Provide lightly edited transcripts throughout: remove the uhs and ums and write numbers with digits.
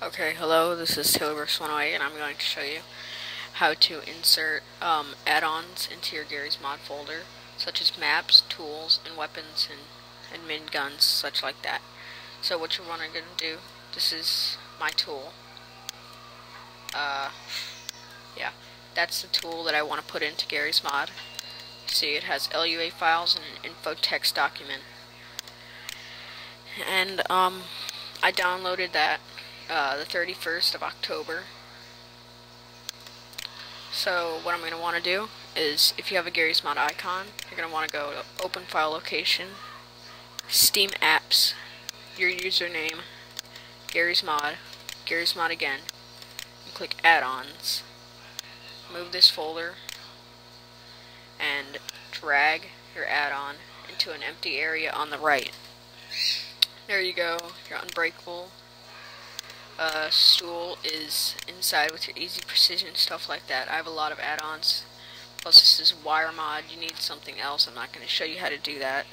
Okay, hello, this is Taylor Burks 108, and I'm going to show you how to insert add-ons into your Garry's Mod folder, such as maps, tools, and weapons, and min guns, such like that. So what you're going to do, this is my tool. Yeah, that's the tool that I want to put into Garry's Mod. See, it has LUA files and an info text document. And I downloaded that the 31st of October. So what I'm going to want to do is, if you have a Garry's Mod icon, you're going to want to go to Open File Location, Steam Apps, your username, Garry's Mod again, and click Add-ons. Move this folder and drag your add-on into an empty area on the right. There you go, your Unbreakable stool is inside with your easy precision, stuff like that. I have a lot of add-ons. Plus, this is wire mod. You need something else. I'm not going to show you how to do that.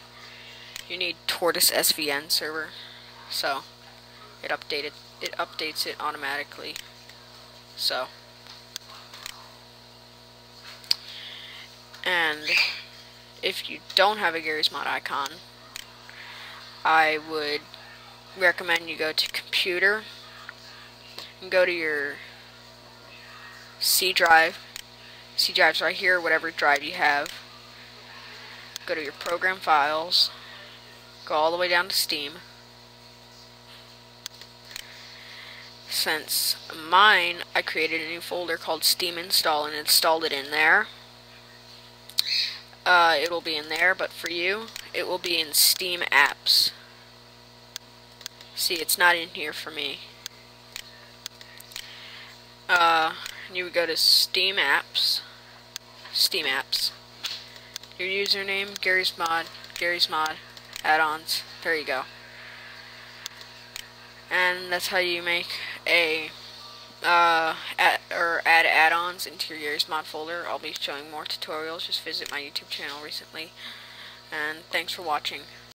You need Tortoise SVN server, so it updates it automatically. So, and if you don't have a Garry's Mod icon, I would recommend you go to Computer. And go to your C drive. C drive's right here, whatever drive you have. Go to your program files. Go all the way down to Steam. Since mine, I created a new folder called Steam Install and installed it in there. It'll be in there, but for you, it will be in Steam Apps. See, it's not in here for me. You would go to Steam Apps, your username, Garry's Mod, add-ons, there you go. And that's how you make a, add add-ons into your Garry's Mod folder. I'll be showing more tutorials, just visit my YouTube channel recently, and thanks for watching.